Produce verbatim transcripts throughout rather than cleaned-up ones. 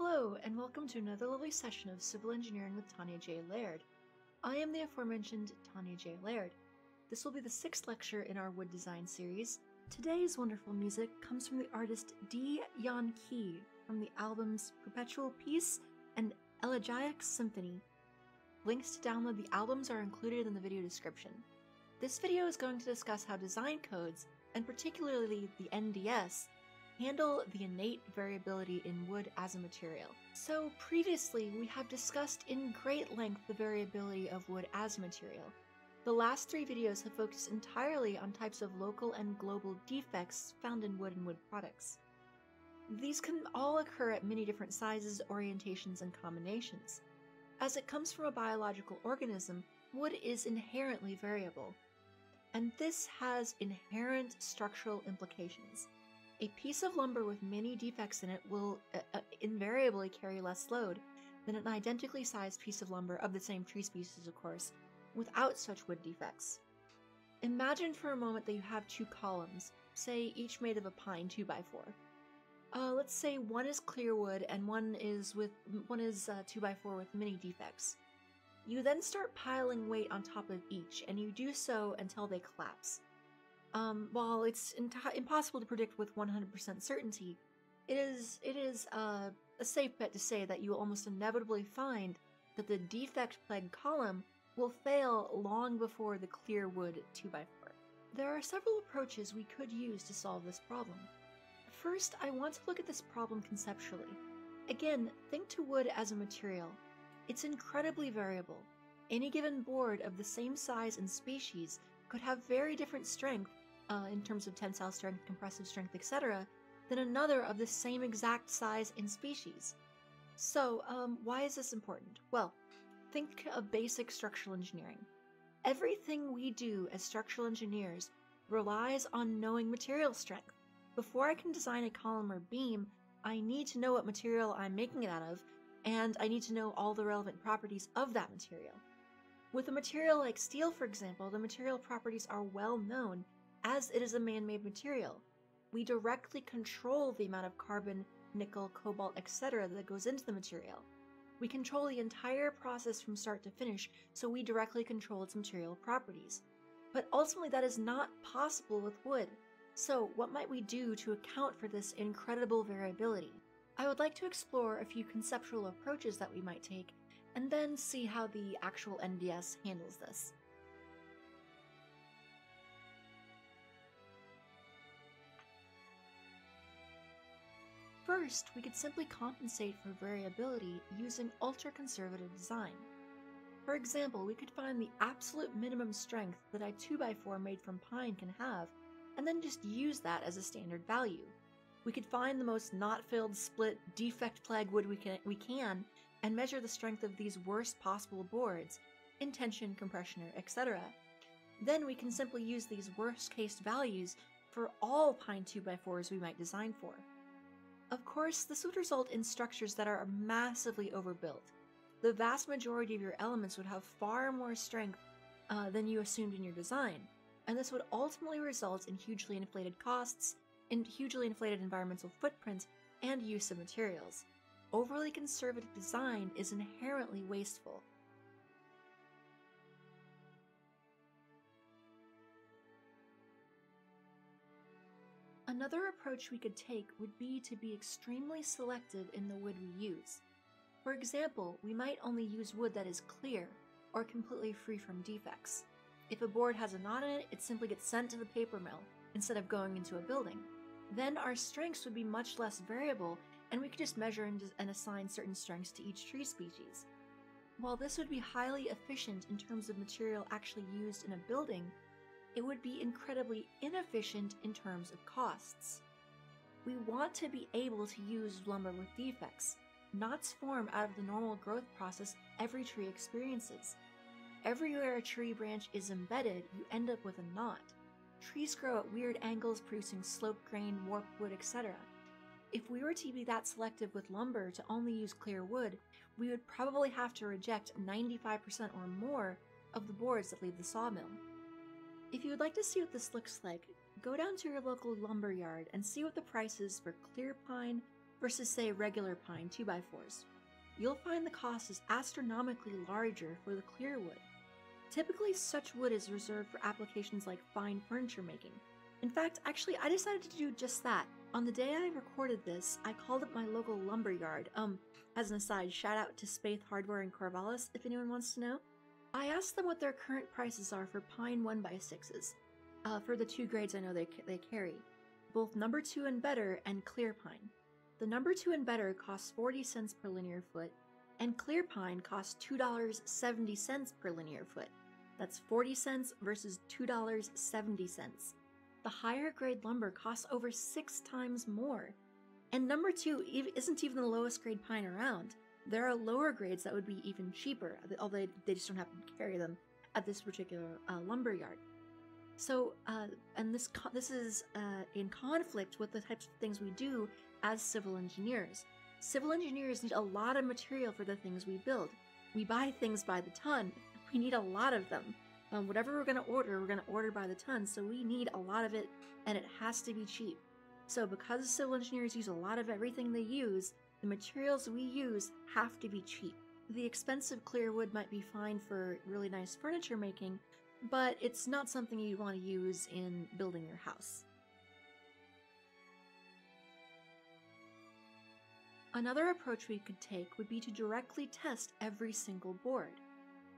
Hello, and welcome to another lovely session of Civil Engineering with Tanya J. Laird. I am the aforementioned Tanya J. Laird. This will be the sixth lecture in our wood design series. Today's wonderful music comes from the artist Dee Yan-Key from the albums Perpetual Peace and Elegiac Symphony. Links to download the albums are included in the video description. This video is going to discuss how design codes, and particularly the N D S, handle the innate variability in wood as a material. So previously we have discussed in great length the variability of wood as a material. The last three videos have focused entirely on types of local and global defects found in wood and wood products. These can all occur at many different sizes, orientations, and combinations. As it comes from a biological organism, wood is inherently variable, and this has inherent structural implications. A piece of lumber with many defects in it will uh, uh, invariably carry less load than an identically sized piece of lumber of the same tree species, of course, without such wood defects. Imagine for a moment that you have two columns, say each made of a pine two by four. Uh, let's say one is clear wood and one is with one is uh, two by four with many defects. You then start piling weight on top of each, and you do so until they collapse. Um, while it's impossible to predict with one hundred percent certainty, it is, it is uh, a safe bet to say that you will almost inevitably find that the defect-plagued column will fail long before the clear wood two by four. There are several approaches we could use to solve this problem. First, I want to look at this problem conceptually. Again, think to wood as a material. It's incredibly variable. Any given board of the same size and species could have very different strength uh, in terms of tensile strength, compressive strength, et cetera, than another of the same exact size and species. So um, why is this important? Well, think of basic structural engineering. Everything we do as structural engineers relies on knowing material strength. Before I can design a column or beam, I need to know what material I'm making it out of, and I need to know all the relevant properties of that material. With a material like steel, for example, the material properties are well known, as it is a man-made material. We directly control the amount of carbon, nickel, cobalt, et cetera that goes into the material. We control the entire process from start to finish, so we directly control its material properties. But ultimately that is not possible with wood. So what might we do to account for this incredible variability? I would like to explore a few conceptual approaches that we might take, and then see how the actual N D S handles this. First, we could simply compensate for variability using ultra-conservative design. For example, we could find the absolute minimum strength that a two by four made from pine can have, and then just use that as a standard value. We could find the most knot-filled, split, defect-plagued wood we can, we can, and measure the strength of these worst possible boards in tension, compression, et cetera. Then we can simply use these worst-case values for all pine two by fours we might design for. Of course, this would result in structures that are massively overbuilt. The vast majority of your elements would have far more strength uh, than you assumed in your design, and this would ultimately result in hugely inflated costs, in hugely inflated environmental footprint, and use of materials. Overly conservative design is inherently wasteful. Another approach we could take would be to be extremely selective in the wood we use. For example, we might only use wood that is clear or completely free from defects. If a board has a knot in it, it simply gets sent to the paper mill instead of going into a building. Then our strengths would be much less variable, and we could just measure and, and assign certain strengths to each tree species. While this would be highly efficient in terms of material actually used in a building, it would be incredibly inefficient in terms of costs. We want to be able to use lumber with defects. Knots form out of the normal growth process every tree experiences. Everywhere a tree branch is embedded, you end up with a knot. Trees grow at weird angles, producing slope grain, warped wood, et cetera. If we were to be that selective with lumber to only use clear wood, we would probably have to reject ninety-five percent or more of the boards that leave the sawmill. If you would like to see what this looks like, go down to your local lumber yard and see what the prices for clear pine, versus, say, regular pine two by fours. You'll find the cost is astronomically larger for the clear wood. Typically, such wood is reserved for applications like fine furniture making. In fact, actually, I decided to do just that. On the day I recorded this, I called up my local lumber yard. Um, as an aside, shout out to Spaeth Hardware in Corvallis if anyone wants to know. I asked them what their current prices are for pine one by sixes, uh, for the two grades I know they, they carry, both number two and better and clear pine. The number two and better costs forty cents per linear foot, and clear pine costs two dollars and seventy cents per linear foot. That's forty cents versus two dollars and seventy cents. The higher grade lumber costs over six times more. And number two isn't even the lowest grade pine around. There are lower grades that would be even cheaper, although they just don't happen to carry them at this particular uh, lumber yard. So, uh, and this this is uh, in conflict with the types of things we do as civil engineers. Civil engineers need a lot of material for the things we build. We buy things by the ton. We need a lot of them. Um, whatever we're going to order, we're going to order by the ton, so we need a lot of it, and it has to be cheap. So because civil engineers use a lot of everything they use, the materials we use have to be cheap. The expensive clear wood might be fine for really nice furniture making, but it's not something you'd want to use in building your house. Another approach we could take would be to directly test every single board.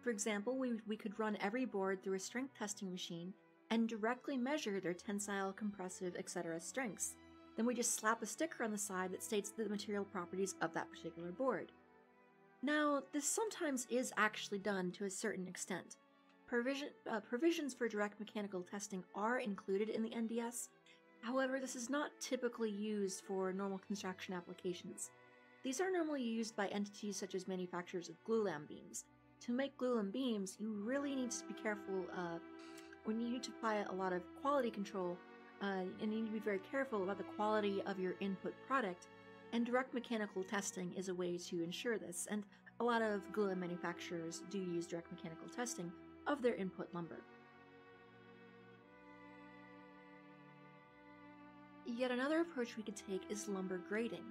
For example, we, we could run every board through a strength testing machine and directly measure their tensile, compressive, et cetera strengths. Then we just slap a sticker on the side that states the material properties of that particular board. Now, this sometimes is actually done to a certain extent. Provision, uh, provisions for direct mechanical testing are included in the N D S, however, this is not typically used for normal construction applications. These are normally used by entities such as manufacturers of glulam beams. To make glulam beams, you really need to be careful uh, when you need to apply a lot of quality control, uh, and you need to be very careful about the quality of your input product, and direct mechanical testing is a way to ensure this, and a lot of glulam manufacturers do use direct mechanical testing of their input lumber. Yet another approach we could take is lumber grading.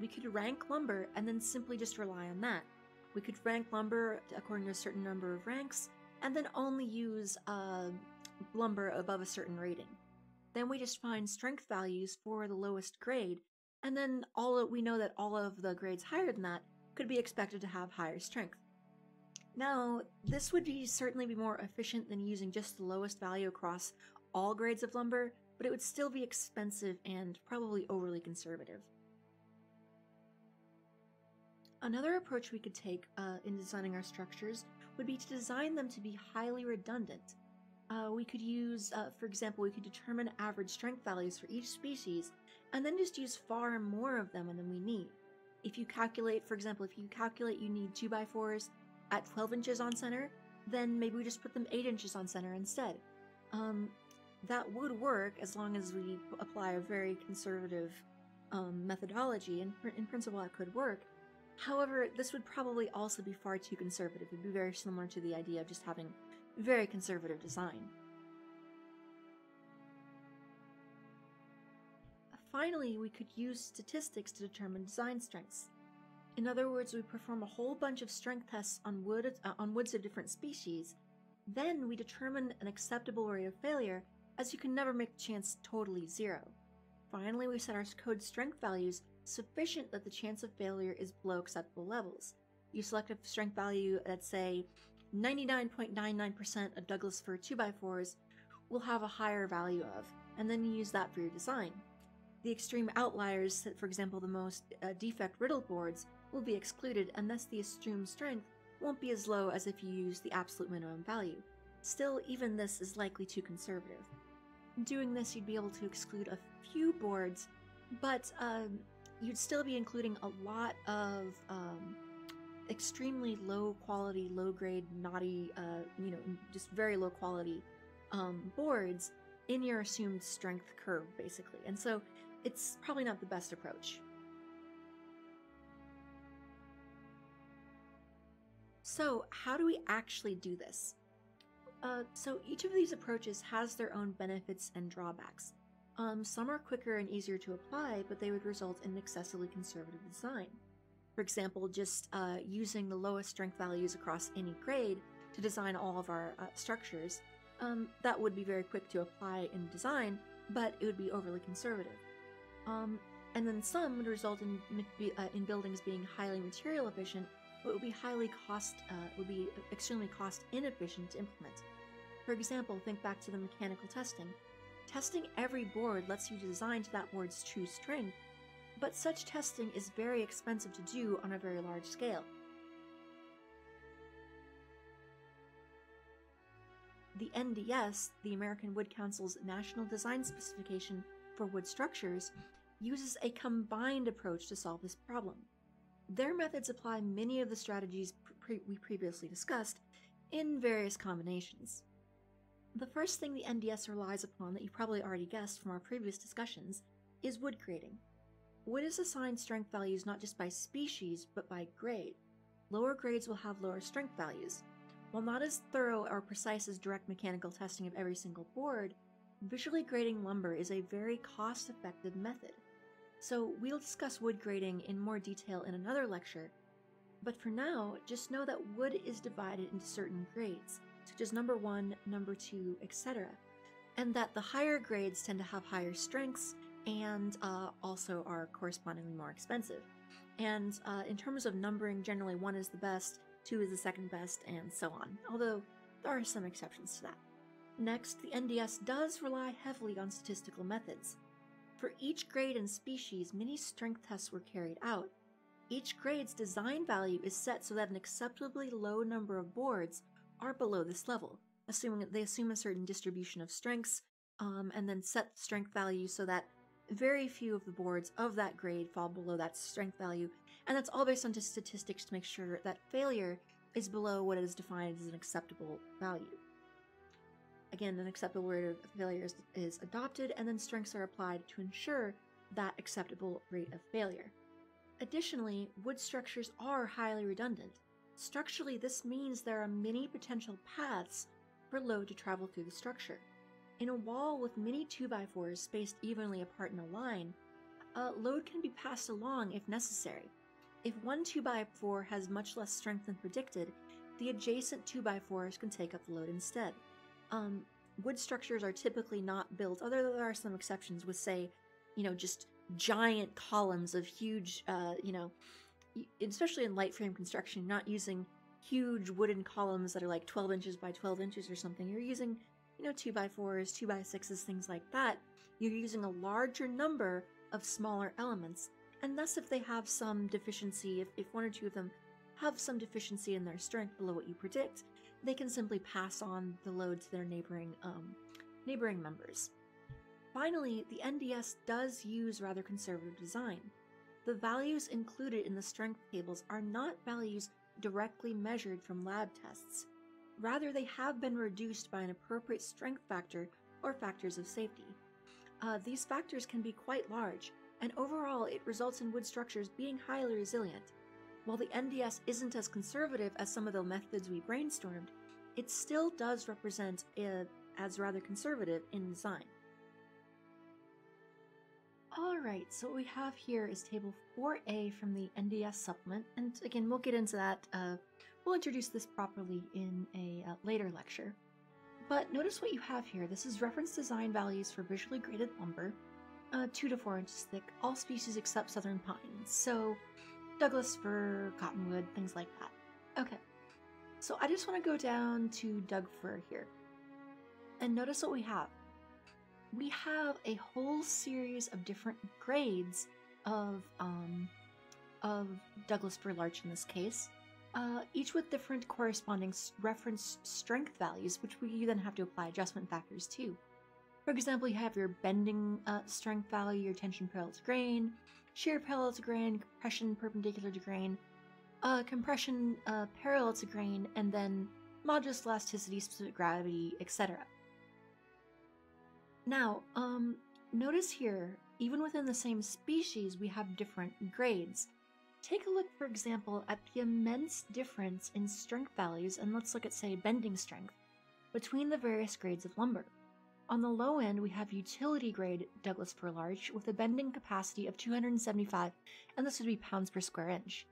We could rank lumber and then simply just rely on that. We could rank lumber according to a certain number of ranks and then only use uh, lumber above a certain rating. Then we just find strength values for the lowest grade, and then all of, we know that all of the grades higher than that could be expected to have higher strength. Now, this would be certainly be more efficient than using just the lowest value across all grades of lumber, but it would still be expensive and probably overly conservative. Another approach we could take uh, in designing our structures would be to design them to be highly redundant. Uh, we could use, uh, for example, we could determine average strength values for each species, and then just use far more of them than we need. If you calculate, for example, if you calculate you need two by fours, at twelve inches on center, then maybe we just put them eight inches on center instead. Um, that would work as long as we apply a very conservative um, methodology, and in principle it could work. However, this would probably also be far too conservative. It would be very similar to the idea of just having very conservative design. Finally, we could use statistics to determine design strengths. In other words, we perform a whole bunch of strength tests on, wood, uh, on woods of different species, then we determine an acceptable rate of failure, as you can never make chance totally zero. Finally, we set our code strength values sufficient that the chance of failure is below acceptable levels. You select a strength value that's, say, ninety-nine point nine nine percent of Douglas fir two by fours will have a higher value of, and then you use that for your design. The extreme outliers, for example the most uh, defect-riddled boards, will be excluded, and thus the assumed strength won't be as low as if you use the absolute minimum value. Still, even this is likely too conservative. Doing this, you'd be able to exclude a few boards, but um, you'd still be including a lot of um, extremely low-quality, low-grade, naughty, uh, you know, just very low-quality um, boards in your assumed strength curve, basically. And so it's probably not the best approach. So how do we actually do this? Uh, so each of these approaches has their own benefits and drawbacks. Um, some are quicker and easier to apply, but they would result in an excessively conservative design. For example, just uh, using the lowest strength values across any grade to design all of our uh, structures, um, that would be very quick to apply in design, but it would be overly conservative. Um, and then some would result in, uh, in buildings being highly material efficient, but would be highly cost, uh, would be extremely cost inefficient to implement. For example, think back to the mechanical testing. Testing every board lets you design to that board's true strength, but such testing is very expensive to do on a very large scale. The N D S, the American Wood Council's National Design Specification for Wood Structures, uses a combined approach to solve this problem. Their methods apply many of the strategies pre we previously discussed in various combinations. The first thing the N D S relies upon, that you probably already guessed from our previous discussions, is wood grading. Wood is assigned strength values not just by species, but by grade. Lower grades will have lower strength values. While not as thorough or precise as direct mechanical testing of every single board, visually grading lumber is a very cost-effective method. So we'll discuss wood grading in more detail in another lecture, but for now, just know that wood is divided into certain grades, such as number one, number two, et cetera, and that the higher grades tend to have higher strengths and uh, also are correspondingly more expensive. And uh, in terms of numbering, generally one is the best, two is the second best, and so on, although there are some exceptions to that. Next, the N D S does rely heavily on statistical methods. For each grade and species, many strength tests were carried out. Each grade's design value is set so that an acceptably low number of boards are below this level, assuming that they assume a certain distribution of strengths, um, and then set strength value so that very few of the boards of that grade fall below that strength value, and that's all based on just statistics to make sure that failure is below what is defined as an acceptable value. Again, an acceptable rate of failure is, is adopted, and then strengths are applied to ensure that acceptable rate of failure. Additionally, wood structures are highly redundant. Structurally, this means there are many potential paths for load to travel through the structure. In a wall with many two by fours spaced evenly apart in a line, uh, load can be passed along if necessary. If one two by four has much less strength than predicted, the adjacent two by fours can take up the load instead. Um, wood structures are typically not built, although there are some exceptions with, say, you know, just giant columns of huge, uh, you know, especially in light frame construction, you're not using huge wooden columns that are like twelve inches by twelve inches or something. You're using, you know, two by fours, two by sixes, things like that. You're using a larger number of smaller elements, and thus if they have some deficiency, if, if one or two of them have some deficiency in their strength below what you predict, they can simply pass on the load to their neighboring, um, neighboring members. Finally, the N D S does use rather conservative design. The values included in the strength tables are not values directly measured from lab tests. Rather, they have been reduced by an appropriate strength factor or factors of safety. Uh, these factors can be quite large, and overall it results in wood structures being highly resilient. While the N D S isn't as conservative as some of the methods we brainstormed, it still does represent it as rather conservative in design. Alright, so what we have here is table four A from the N D S supplement, and again we'll get into that, uh, we'll introduce this properly in a uh, later lecture. But notice what you have here. This is reference design values for visually graded lumber, uh, two to four inches thick, all species except southern pine. So, Douglas fir, cottonwood, things like that. Okay, so I just want to go down to Doug fir here, and notice what we have. We have a whole series of different grades of um, of Douglas-fir-Larch in this case, uh, each with different corresponding reference strength values, which you then have to apply adjustment factors to. For example, you have your bending uh, strength value, your tension parallel to grain, shear parallel to grain, compression perpendicular to grain, uh, compression uh, parallel to grain, and then modulus, elasticity, specific gravity, et cetera. Now, um, notice here, even within the same species, we have different grades. Take a look, for example, at the immense difference in strength values, and let's look at, say, bending strength, between the various grades of lumber. On the low end, we have utility-grade Douglas-fir-Larch with a bending capacity of two hundred seventy-five, and this would be pounds per square inch.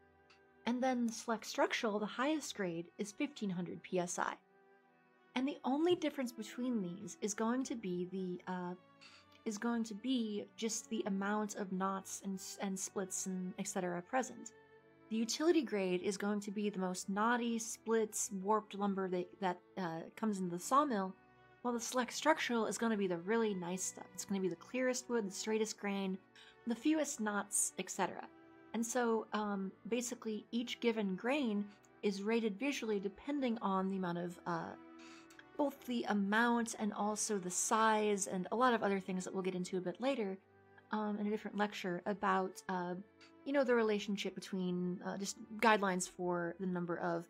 And then select structural, the highest grade, is fifteen hundred P S I. And the only difference between these is going to be the uh, is going to be just the amount of knots and, and splits and et cetera present. The utility grade is going to be the most knotty, splits, warped lumber that, that uh, comes into the sawmill, while the select structural is going to be the really nice stuff. It's going to be the clearest wood, the straightest grain, the fewest knots, et cetera. And so um, basically each given grain is rated visually depending on the amount of, uh, both the amount and also the size and a lot of other things that we'll get into a bit later um, in a different lecture about uh, you know, the relationship between uh, just guidelines for the number of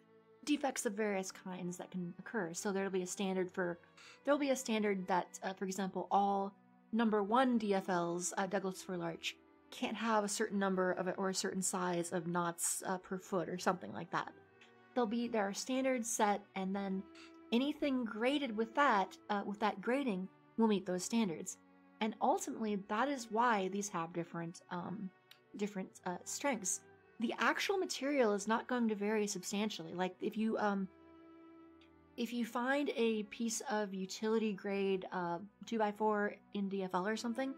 defects of various kinds that can occur. So there'll be a standard for, there'll be a standard that, uh, for example, all number one D F Ls, uh, Douglas-fir-Larch, can't have a certain number of or a certain size of knots uh, per foot or something like that. There'll be, there are standards set, and then anything graded with that, uh, with that grading will meet those standards. And ultimately, that is why these have different, um, different uh, strengths. The actual material is not going to vary substantially. Like if you um, if you find a piece of utility grade uh, two by four in D F L or something,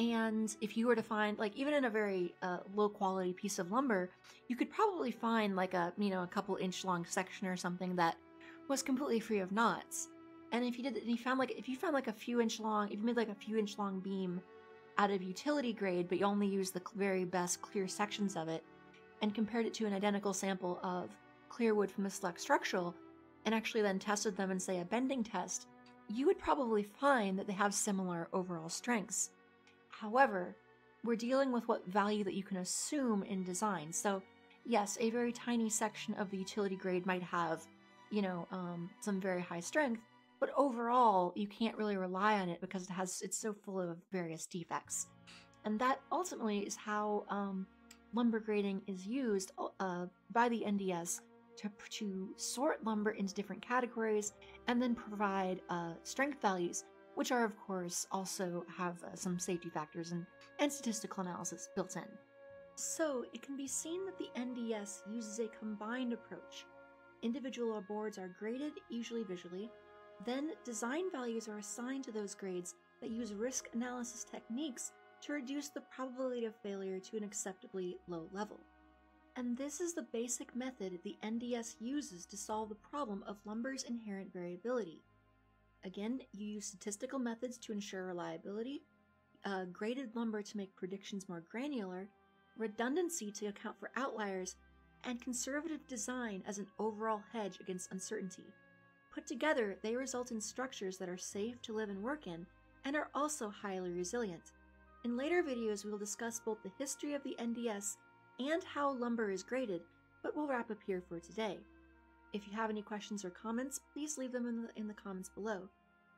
and if you were to find, like, even in a very uh, low quality piece of lumber, you could probably find like a you know a couple inch long section or something that was completely free of knots. And if you did, and you found like if you found like a few inch long, if you made like a few inch long beam out of utility grade, but you only use the very best clear sections of it, and compared it to an identical sample of clear wood from a select structural, and actually then tested them in, say, a bending test, you would probably find that they have similar overall strengths. However, we're dealing with what value that you can assume in design. So yes, a very tiny section of the utility grade might have, you know, um, some very high strength, but overall you can't really rely on it because it has, it's so full of various defects. And that ultimately is how um, lumber grading is used uh, by the N D S to, to sort lumber into different categories and then provide uh, strength values, which are of course also have uh, some safety factors and, and statistical analysis built in. So it can be seen that the N D S uses a combined approach. Individual boards are graded, usually visually, then design values are assigned to those grades that use risk analysis techniques to reduce the probability of failure to an acceptably low level. And this is the basic method the N D S uses to solve the problem of lumber's inherent variability. Again, you use statistical methods to ensure reliability, uh, graded lumber to make predictions more granular, redundancy to account for outliers, and conservative design as an overall hedge against uncertainty. Put together, they result in structures that are safe to live and work in, and are also highly resilient. In later videos, we will discuss both the history of the N D S and how lumber is graded, but we'll wrap up here for today. If you have any questions or comments, please leave them in the, in the comments below.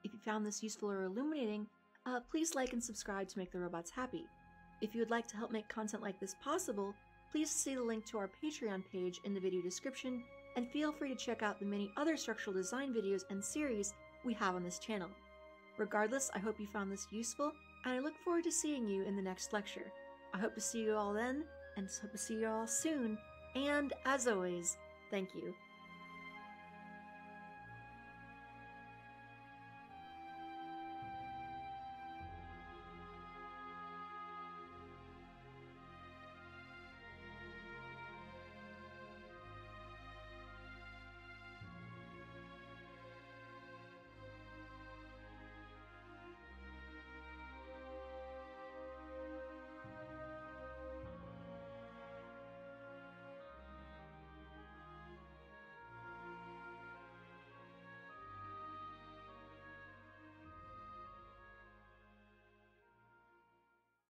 If you found this useful or illuminating, uh, please like and subscribe to make the robots happy. If you would like to help make content like this possible, please see the link to our Patreon page in the video description, and feel free to check out the many other structural design videos and series we have on this channel. Regardless, I hope you found this useful, and I look forward to seeing you in the next lecture. I hope to see you all then, and hope to see you all soon, and as always, thank you.